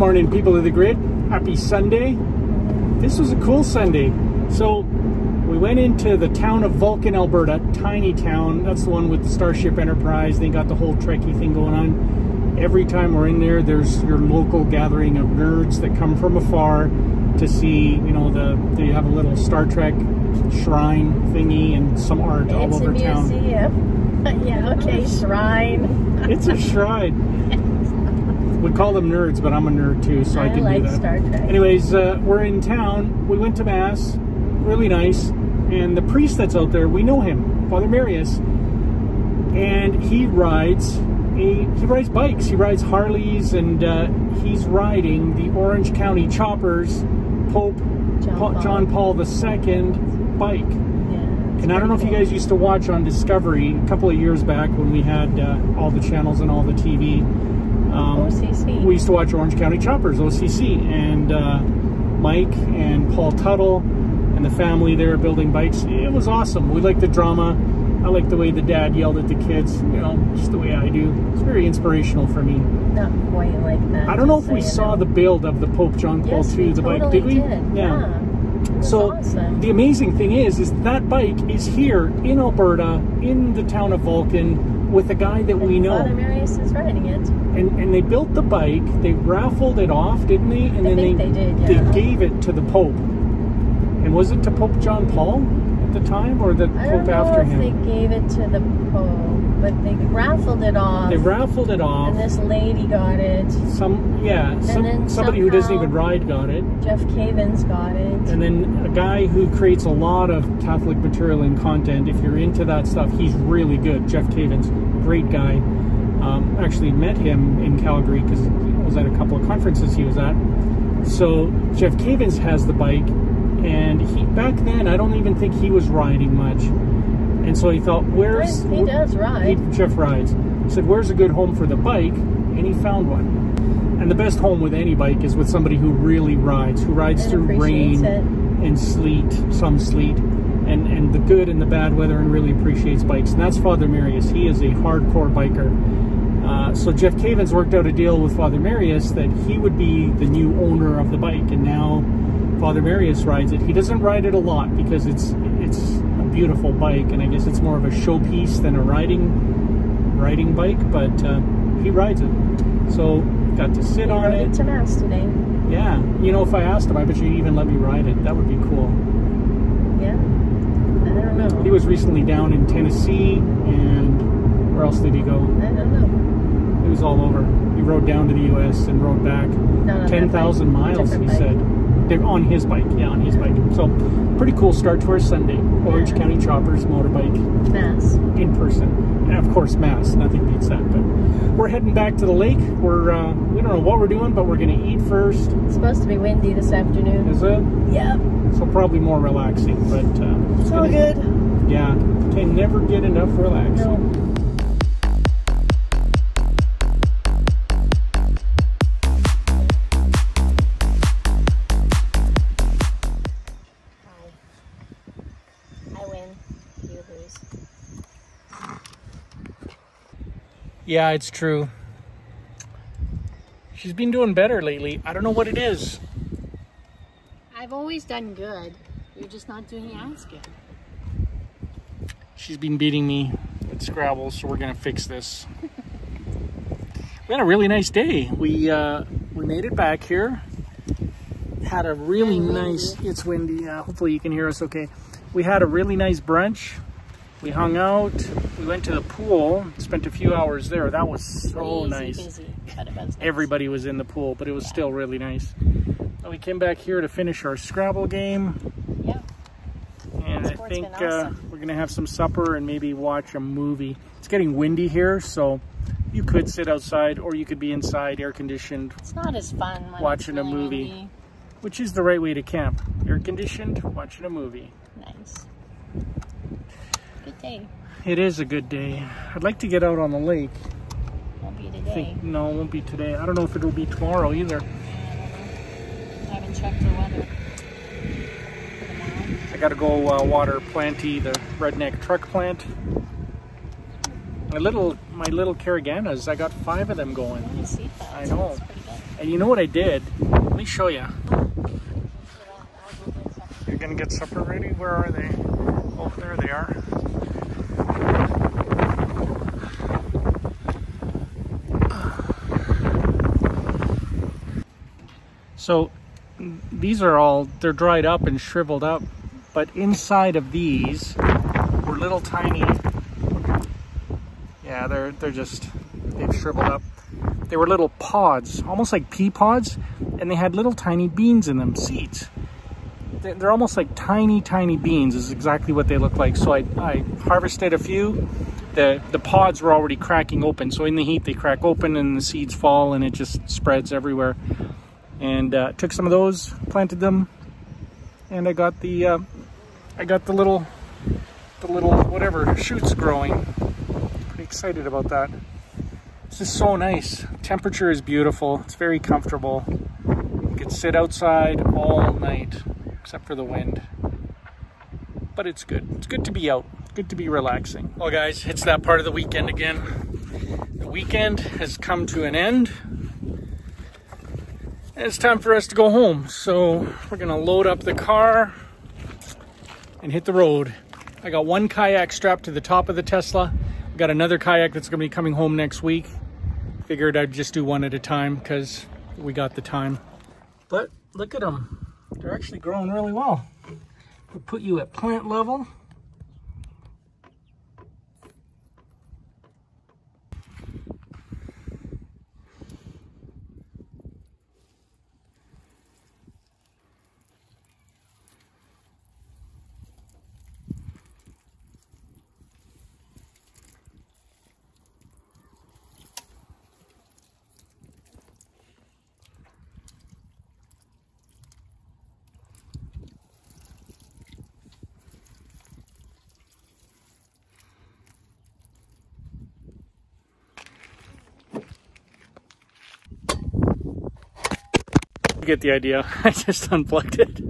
morning, people of the grid. Happy Sunday. This was a cool Sunday. So we went into the town of Vulcan, Alberta, tiny town. That's the one with the Starship Enterprise. They got the whole Trekkie thing going on. Every time we're in there, there's your local gathering of nerds that come from afar to see, you know, they have a little Star Trek shrine thingy and some art all over town. It's a museum. Yeah, okay, shrine. It's a shrine. We call them nerds, but I'm a nerd too, so I can do that. Star Trek. Anyways, we're in town. We went to mass. Really nice. And the priest that's out there, we know him, Father Marius. And he rides bikes. He rides Harleys, and he's riding the Orange County Choppers Pope John Paul II bike. Yeah, and I don't know if you guys used to watch on Discovery a couple of years back when we had all the channels and all the TV. OCC. We used to watch Orange County Choppers, OCC, and Mike and Paul Tuttle and the family there building bikes. It was awesome. We liked the drama. I liked the way the dad yelled at the kids, you know, just the way I do. It's very inspirational for me. Not quite like that. I don't know if we saw the build of the Pope John Paul II, the bike, did we? Yeah. So awesome. The amazing thing is that bike is here in Alberta, in the town of Vulcan, with a guy that we know. Father Marius is riding it. And they built the bike, they raffled it off, didn't they? And I think they gave it to the Pope. And was it to Pope John Paul at the time, or the Pope after him? I don't know if they gave it to the Pope, but they raffled it off. They raffled it off. And this lady got it. Somebody who doesn't even ride got it. Jeff Cavins got it. And then a guy who creates a lot of Catholic material and content. If you're into that stuff, he's really good. Jeff Cavins, great guy. Actually met him in Calgary because I was at a couple of conferences he was at. So Jeff Cavins has the bike, and he, back then, I don't even think he was riding much. And so he thought, where's... He does ride. Jeff rides. He said, where's a good home for the bike? And he found one. And the best home with any bike is with somebody who really rides, who rides and through rain and sleet, some sleet, and the good and the bad weather, and really appreciates bikes. And that's Father Marius. He is a hardcore biker. So Jeff Cavins worked out a deal with Father Marius that he would be the new owner of the bike, and now Father Marius rides it. He doesn't ride it a lot because it's a beautiful bike, and I guess it's more of a showpiece than a riding bike, but he rides it. So got to sit on it. To mass today. Yeah, you know, if I asked him, I bet you'd even let me ride it. That would be cool. Yeah, I don't know. He was recently down in Tennessee, and where else did he go? I don't know. He was all over. He rode down to the U.S. and rode back 10,000 miles, he said. They're on his bike. Yeah, on his bike. So, pretty cool start to our Sunday. Orange County Choppers, motorbike. Mass. In person. And of course, mass. Nothing beats that. But we're heading back to the lake. We're, we don't know what we're doing, but we're going to eat first. It's supposed to be windy this afternoon. Is it? Yeah. So, probably more relaxing, but... it's all good. Yeah. Can never get enough relaxing. No. Yeah, it's true. She's been doing better lately. I don't know what it is. I've always done good. You're just not doing as good. She's been beating me at Scrabble, so we're gonna fix this. We had a really nice day. We made it back here. Had a really nice... Windy. It's windy. Hopefully you can hear us okay. We had a really nice brunch. We hung out, we went to the pool, spent a few hours there. That was so nice. Everybody was in the pool, but it was still really nice. And we came back here to finish our Scrabble game. Yeah. And I think we're going to have some supper and maybe watch a movie. It's getting windy here, so you could sit outside or you could be inside, air-conditioned. It's not as fun when watching a movie, which is the right way to camp. Air-conditioned, watching a movie. Nice. Day. It is a good day. I'd like to get out on the lake. Won't be today. No, it won't be today. I don't know if it'll be tomorrow either. I haven't checked the weather. I gotta go water Planty, the redneck truck plant. My little carraganas, I got 5 of them going. I see that. I know. And you know what I did? Let me show you. You're gonna get supper ready? Where are they? Oh, there they are. So these are all, they're dried up and shriveled up, but inside of these were little tiny, yeah, they're just, they've shriveled up. They were little pods, almost like pea pods, and they had little tiny beans in them, seeds. They're almost like tiny, tiny beans is exactly what they look like. So I harvested a few. The pods were already cracking open, so in the heat they crack open and the seeds fall and it just spreads everywhere. And took some of those, planted them, and I got the little whatever shoots growing. Pretty excited about that. This is so nice. Temperature is beautiful. It's very comfortable. You could sit outside all night, except for the wind. But it's good. It's good to be out. Good to be relaxing. Well, guys, it's that part of the weekend again. The weekend has come to an end. It's time for us to go home, so we're gonna load up the car and hit the road. I got one kayak strapped to the top of the Tesla. I got another kayak that's gonna be coming home next week. Figured I'd just do one at a time because we got the time. But look at them, they're actually growing really well. We'll put you at plant level. Get the idea. I just unplugged it.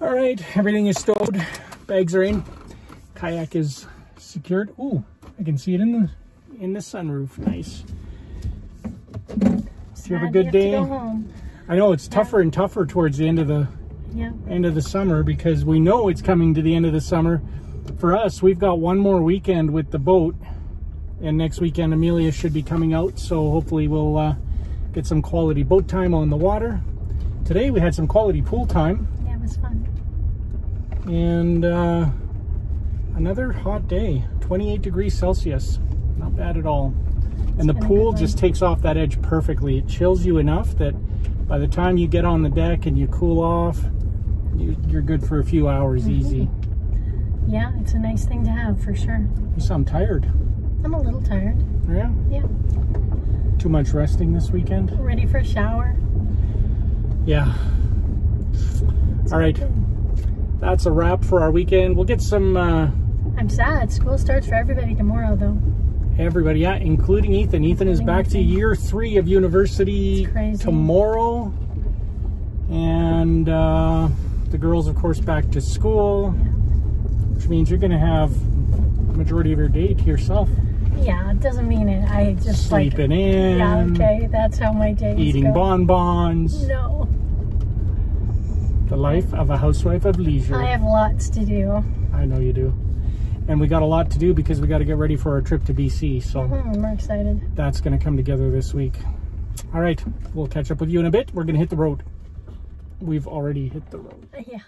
All right, everything is stowed. Bags are in. Kayak is secured. Ooh, I can see it in the sunroof. Nice. You have a good day. I know it's tougher and tougher towards the end of the summer, because we know it's coming to the end of the summer. For us, we've got one more weekend with the boat, and next weekend Amelia should be coming out, so hopefully we'll get some quality boat time on the water. Today we had some quality pool time. Yeah, it was fun. And another hot day, 28 degrees Celsius, not bad at all. And the pool just takes off that edge perfectly. It chills you enough that by the time you get on the deck and you cool off, you're good for a few hours easy. Yeah, it's a nice thing to have for sure. You sound tired. I'm a little tired. Yeah? Yeah. Too much resting this weekend? Ready for a shower. Yeah. All right. That's a wrap for our weekend. We'll get some... I'm sad. School starts for everybody tomorrow, though. Everybody, yeah, including Ethan. Ethan is back to year 3 of university tomorrow. And the girls, of course, back to school, yeah. Which means you're going to have the majority of your day to yourself. Yeah, it doesn't mean it. I just sleeping in. Yeah, okay, that's how my day is. Eating bonbons. No. The life of a housewife of leisure. I have lots to do. I know you do. And we got a lot to do because we got to get ready for our trip to BC. So we're excited. That's going to come together this week. All right, we'll catch up with you in a bit. We're going to hit the road. We've already hit the road. Yeah.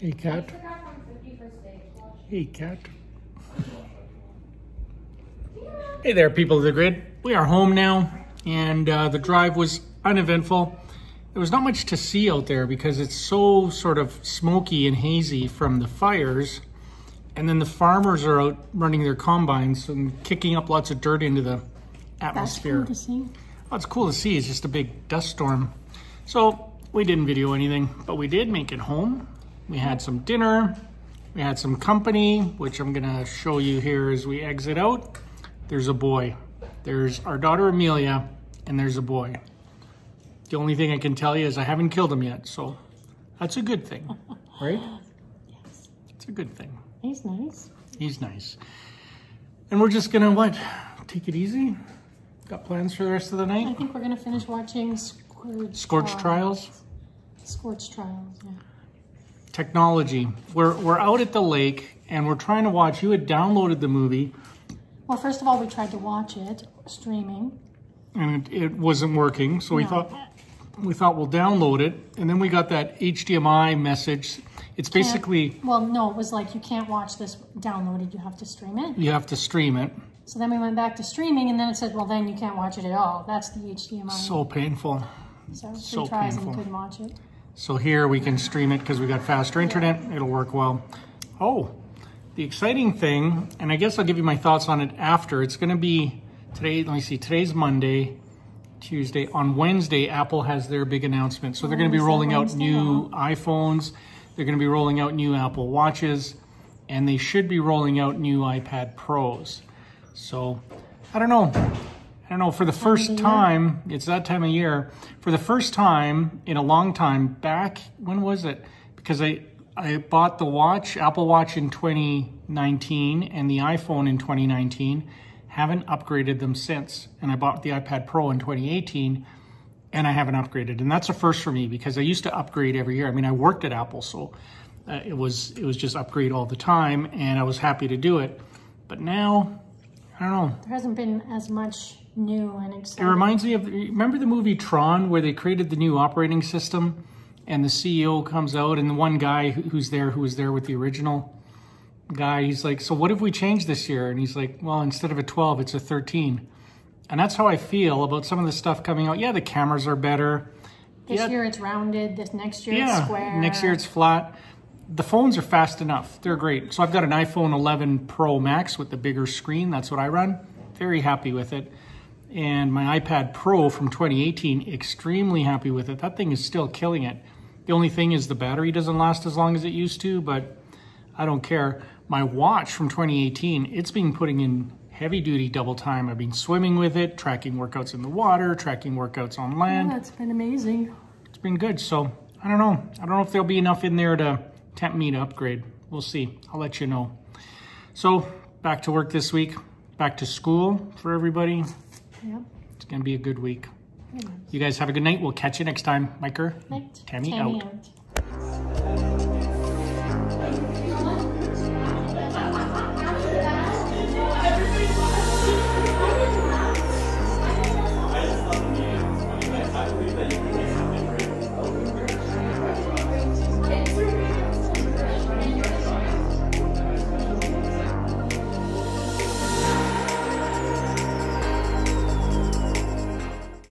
Hey, cat. Hey, cat. Hey there, people of the grid. We are home now, and the drive was uneventful. There was not much to see out there because it's so sort of smoky and hazy from the fires. And then the farmers are out running their combines and kicking up lots of dirt into the atmosphere. That's cool to see. Oh, it's cool to see. It's just a big dust storm. So we didn't video anything, but we did make it home. We had some dinner. We had some company, which I'm gonna show you here as we exit out. There's a boy. There's our daughter Amelia, and there's a boy. The only thing I can tell you is I haven't killed him yet, so that's a good thing, right? Yes. It's a good thing. He's nice. He's nice. And we're just gonna, what, take it easy? Got plans for the rest of the night? I think we're gonna finish watching Scorch Trials. Scorch Trials, yeah. Technology. We're out at the lake and we're trying to watch. You had downloaded the movie. Well, first of all, we tried to watch it streaming, and it wasn't working. So we thought we'll download it, and then we got that HDMI message. It's basically it was like you can't watch this downloaded. You have to stream it. You have to stream it. So then we went back to streaming, and then it said, well, then you can't watch it at all. That's the HDMI. So painful. So three tries and we couldn't watch it. So here we can stream it because we got faster internet. Yeah. It'll work well. Oh, the exciting thing, and I guess I'll give you my thoughts on it after. It's going to be today. Let me see. Today's Monday, Tuesday. On Wednesday, Apple has their big announcement. So they're going to be rolling out new iPhones. They're going to be rolling out new Apple Watches, and they should be rolling out new iPad Pros. So I don't know. For the first time, it's that time of year, for the first time in a long time, back, when was it? Because I bought the watch, Apple Watch in 2019 and the iPhone in 2019, haven't upgraded them since. And I bought the iPad Pro in 2018 and I haven't upgraded. And that's a first for me because I used to upgrade every year. I mean, I worked at Apple, so it was just upgrade all the time and I was happy to do it. But now, I don't know. There hasn't been as much new and exciting. It reminds me of, remember the movie Tron where they created the new operating system and the CEO comes out and the one guy who's there, who was there with the original guy, he's like, so what have we changed this year? And he's like, well, instead of a 12, it's a 13. And that's how I feel about some of the stuff coming out. Yeah, the cameras are better. This year it's rounded. This next year it's square. Next year it's flat. The phones are fast enough. They're great. So I've got an iPhone 11 Pro Max with the bigger screen. That's what I run. Very happy with it. And my iPad Pro from 2018, extremely happy with it. That thing is still killing it. The only thing is the battery doesn't last as long as it used to, but I don't care. My watch from 2018, it's been putting in heavy duty double time. I've been swimming with it, tracking workouts in the water, tracking workouts on land. Yeah, it's been amazing. It's been good. So I don't know. I don't know if there'll be enough in there to tempt me to upgrade. We'll see. I'll let you know. So back to work this week, back to school for everybody. Yep. It's going to be a good week. You guys have a good night. We'll catch you next time. Mike, Tammy out.